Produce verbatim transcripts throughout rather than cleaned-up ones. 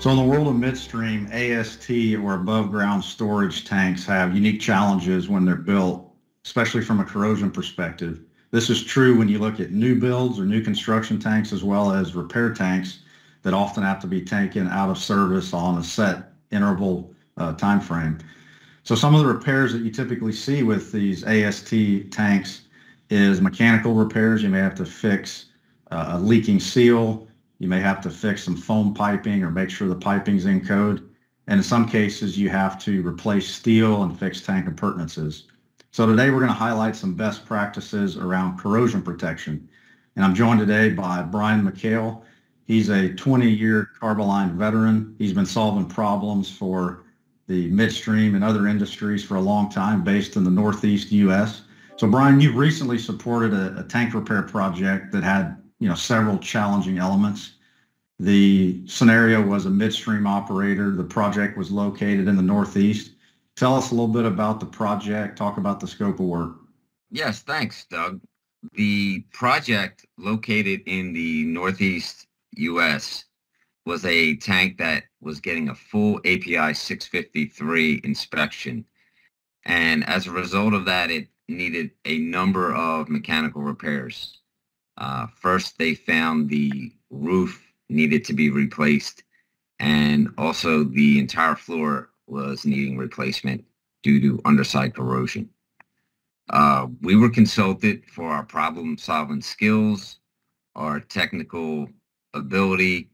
So in the world of midstream, A S T or above ground storage tanks have unique challenges when they're built, especially from a corrosion perspective. This is true when you look at new builds or new construction tanks, as well as repair tanks that often have to be taken out of service on a set interval uh, time frame. So some of the repairs that you typically see with these A S T tanks is mechanical repairs. You may have to fix uh, a leaking seal. You may have to fix some foam piping or make sure the piping's in code. And in some cases, you have to replace steel and fix tank appurtenances. So today we're going to highlight some best practices around corrosion protection. And I'm joined today by Brian McHale. He's a twenty year Carboline veteran. He's been solving problems for the midstream and other industries for a long time, based in the Northeast U S. So Brian, you've recently supported a, a tank repair project that had, you know, several challenging elements. The scenario was a midstream operator. The project was located in the Northeast. Tell us a little bit about the project. Talk about the scope of work. Yes, thanks, Doug. The project located in the Northeast U S was a tank that was getting a full A P I six fifty-three inspection. And as a result of that, it needed a number of mechanical repairs. Uh, first, they found the roof needed to be replaced, and also the entire floor was needing replacement due to underside corrosion. Uh, we were consulted for our problem-solving skills, our technical ability,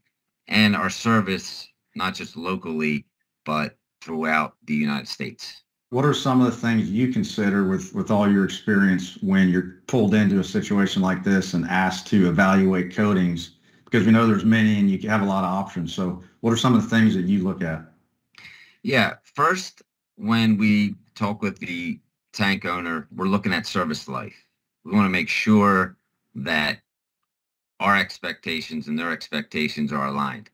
and our service, not just locally, but throughout the United States. What are some of the things you consider with, with all your experience when you're pulled into a situation like this and asked to evaluate coatings? Because we know there's many and you have a lot of options. So what are some of the things that you look at? Yeah, first, when we talk with the tank owner, we're looking at service life. We want to make sure that our expectations and their expectations are aligned.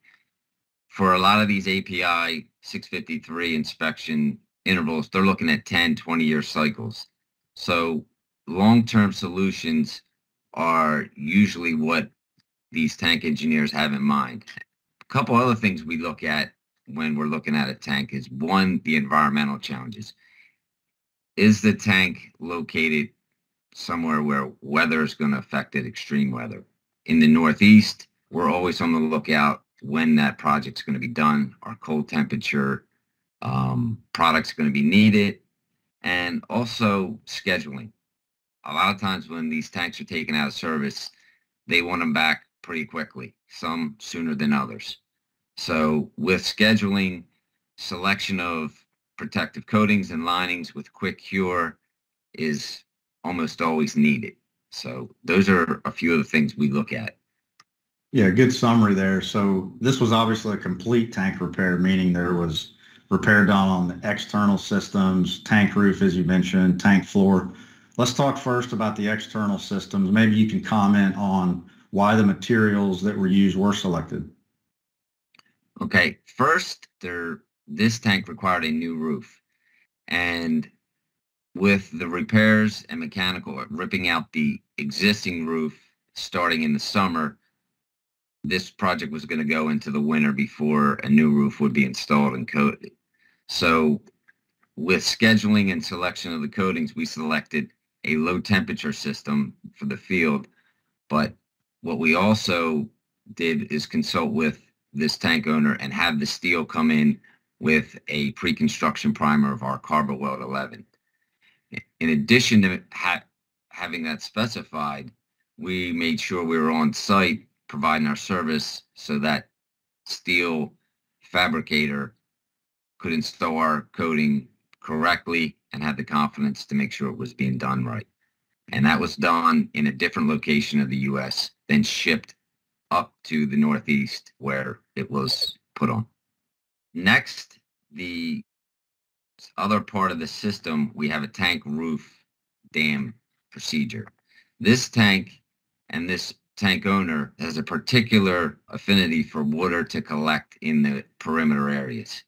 For a lot of these A P I six fifty-three inspection intervals, they're looking at ten, twenty year cycles. So long-term solutions are usually what these tank engineers have in mind. A couple other things we look at when we're looking at a tank is, one, the environmental challenges. Is the tank located somewhere where weather is going to affect it, extreme weather? In the Northeast, we're always on the lookout when that project's going to be done, our cold temperature, um, product's going to be needed, and also scheduling. A lot of times when these tanks are taken out of service, they want them back pretty quickly, some sooner than others. So with scheduling, selection of protective coatings and linings with quick cure is almost always needed. So those are a few of the things we look at. Yeah, good summary there. So this was obviously a complete tank repair, meaning there was repair done on the external systems, tank roof, as you mentioned, tank floor. Let's talk first about the external systems. Maybe you can comment on why the materials that were used were selected. Okay, first, there, this tank required a new roof. And with the repairs and mechanical, ripping out the existing roof starting in the summer, this project was going to go into the winter before a new roof would be installed and coated. So with scheduling and selection of the coatings, we selected a low temperature system for the field. But what we also did is consult with this tank owner and have the steel come in with a pre-construction primer of our CarboWeld eleven. In addition to ha having that specified, we made sure we were on site providing our service so that steel fabricator could install our coating correctly and had the confidence to make sure it was being done right. And that was done in a different location of the U S, then shipped up to the Northeast where it was put on. Next, the other part of the system, we have a tank roof dam procedure. This tank and this tank owner has a particular affinity for water to collect in the perimeter areas.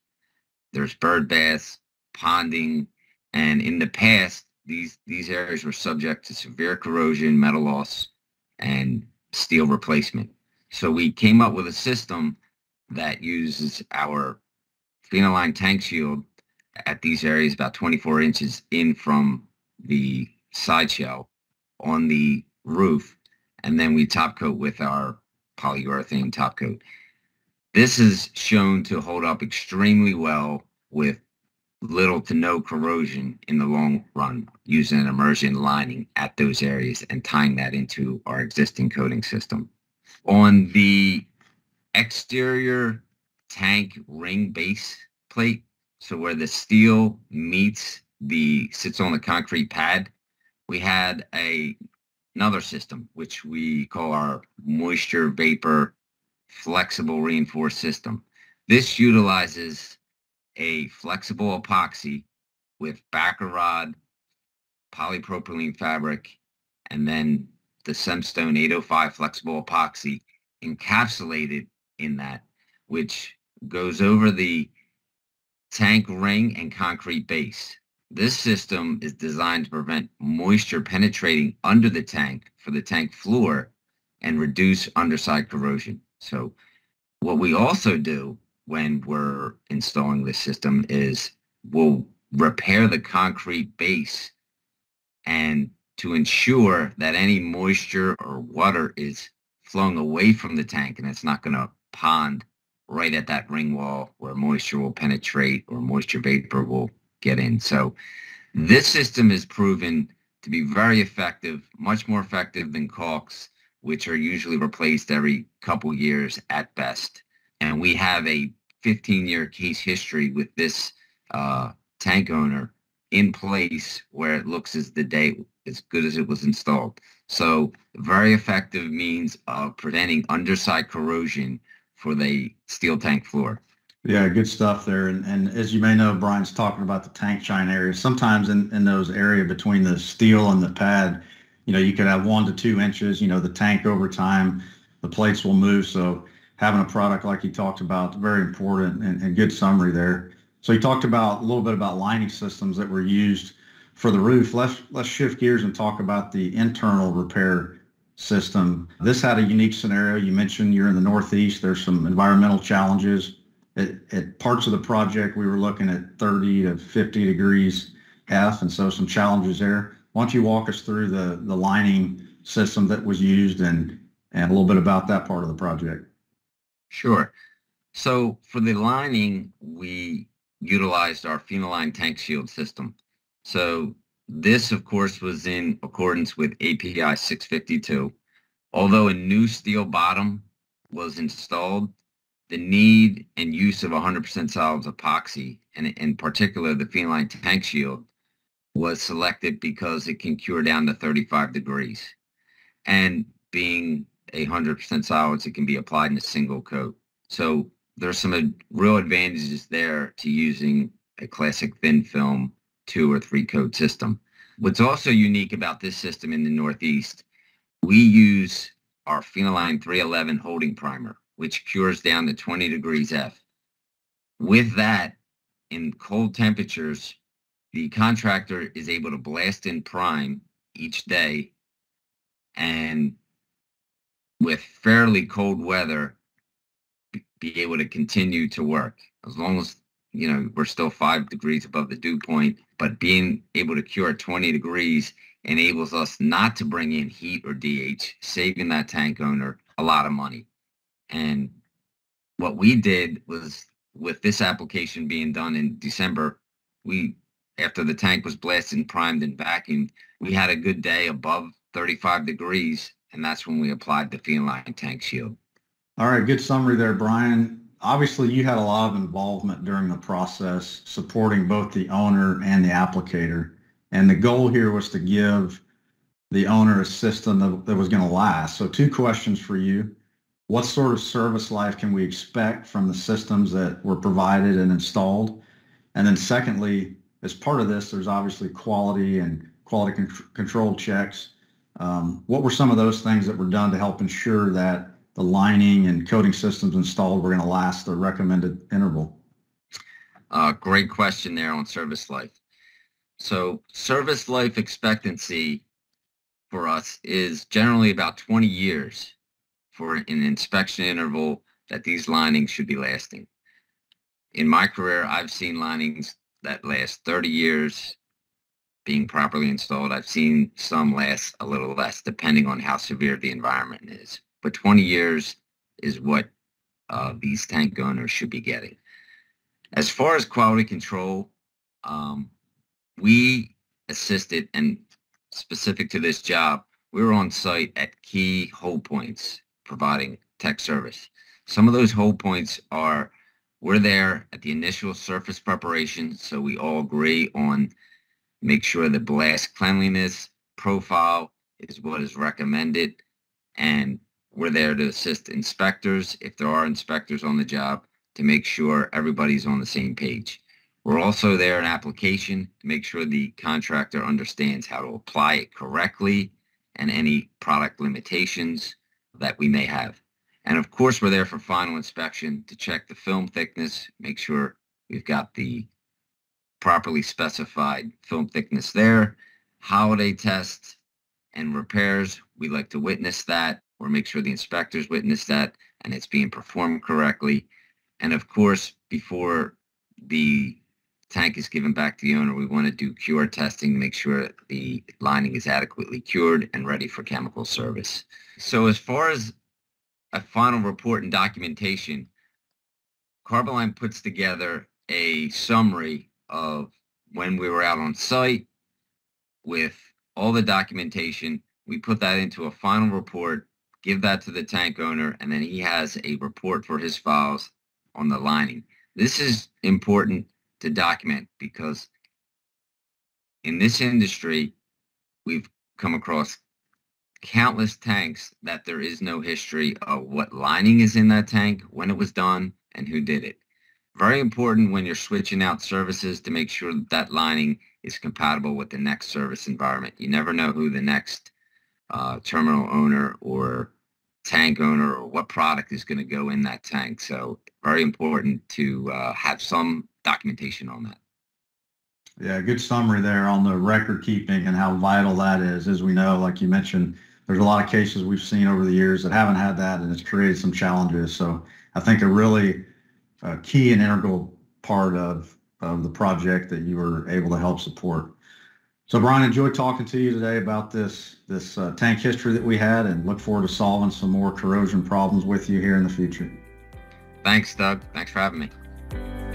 There's bird baths, ponding, and in the past, these, these areas were subject to severe corrosion, metal loss, and steel replacement. So we came up with a system that uses our phenoline tank shield at these areas about twenty-four inches in from the side shell on the roof, and then we top coat with our polyurethane top coat. This is shown to hold up extremely well with little to no corrosion in the long run using an immersion lining at those areas and tying that into our existing coating system. On the exterior tank ring base plate, so where the steel meets the sits on the concrete pad, we had a another system which we call our moisture vapor flexible reinforced system. This utilizes a flexible epoxy with backer rod, polypropylene fabric, and then the Semstone eight oh five flexible epoxy encapsulated in that, which goes over the tank ring and concrete base. This system is designed to prevent moisture penetrating under the tank for the tank floor and reduce underside corrosion. So what we also do when we're installing this system is we'll repair the concrete base and to ensure that any moisture or water is flowing away from the tank and it's not going to pond right at that ring wall where moisture will penetrate or moisture vapor will get in. So this system is proven to be very effective, much more effective than caulks, which are usually replaced every couple years at best. And we have a fifteen year case history with this uh, tank owner in place where it looks as the day as good as it was installed. So very effective means of preventing underside corrosion for the steel tank floor. Yeah, good stuff there. And, and as you may know, Brian's talking about the tank shine areas. Sometimes in, in those areas between the steel and the pad, you know, you could have one to two inches, you know, the tank over time, the plates will move. So having a product like you talked about, very important, and, and good summary there. So you talked about a little bit about lining systems that were used for the roof. Let's, let's shift gears and talk about the internal repair system. This had a unique scenario. You mentioned you're in the Northeast. There's some environmental challenges. At, at parts of the project, we were looking at thirty to fifty degrees F, and so some challenges there. Why don't you walk us through the, the lining system that was used and, and a little bit about that part of the project? Sure. So for the lining, we utilized our phenoline tank shield system. So this, of course, was in accordance with A P I six fifty-two. Although a new steel bottom was installed, the need and use of one hundred percent solid epoxy, and in particular the phenoline tank shield, was selected because it can cure down to thirty-five degrees. And being one hundred percent solids, it can be applied in a single coat. So there's some real advantages there to using a classic thin film two or three coat system. What's also unique about this system in the Northeast, we use our Phenoline three eleven holding primer, which cures down to twenty degrees F. With that, in cold temperatures, the contractor is able to blast in prime each day, and with fairly cold weather, be able to continue to work as long as, you know, we're still five degrees above the dew point, but being able to cure at twenty degrees enables us not to bring in heat or D H, saving that tank owner a lot of money. And what we did was, with this application being done in December, we, after the tank was blasted and primed and vacuumed, we had a good day above thirty-five degrees, and that's when we applied the phenoline tank shield. All right, good summary there, Brian. Obviously, you had a lot of involvement during the process, supporting both the owner and the applicator. And the goal here was to give the owner a system that, that was going to last. So two questions for you. What sort of service life can we expect from the systems that were provided and installed? And then secondly, as part of this, there's obviously quality and quality con control checks. Um, what were some of those things that were done to help ensure that the lining and coating systems installed were going to last the recommended interval? Uh, great question there on service life. So service life expectancy for us is generally about twenty years for an inspection interval that these linings should be lasting. In my career, I've seen linings that last thirty years being properly installed. I've seen some last a little less, depending on how severe the environment is. But twenty years is what uh, these tank owners should be getting. As far as quality control, um, we assisted, and specific to this job, we were on site at key hold points providing tech service. Some of those hold points are, we're there at the initial surface preparation, so we all agree on make sure the blast cleanliness profile is what is recommended, and we're there to assist inspectors, if there are inspectors on the job, to make sure everybody's on the same page. We're also there in application to make sure the contractor understands how to apply it correctly and any product limitations that we may have. And of course, we're there for final inspection to check the film thickness, make sure we've got the properly specified film thickness there, holiday tests and repairs. We like to witness that or make sure the inspectors witness that and it's being performed correctly. And of course, before the tank is given back to the owner, we want to do cure testing to make sure the lining is adequately cured and ready for chemical service. So as far as a final report and documentation, Carboline puts together a summary of when we were out on site with all the documentation. We put that into a final report, give that to the tank owner, and then he has a report for his files on the lining. This is important to document because in this industry, we've come across countless tanks that there is no history of what lining is in that tank, when it was done, and who did it. Very important when you're switching out services to make sure that, that lining is compatible with the next service environment. You never know who the next uh, terminal owner or tank owner or what product is going to go in that tank. So very important to uh, have some documentation on that. Yeah, good summary there on the record keeping and how vital that is. As we know, like you mentioned, there's a lot of cases we've seen over the years that haven't had that, and it's created some challenges. So I think a really uh, key and integral part of, of the project that you were able to help support. So Brian, enjoyed talking to you today about this, this uh, tank history that we had, and look forward to solving some more corrosion problems with you here in the future. Thanks, Doug. Thanks for having me.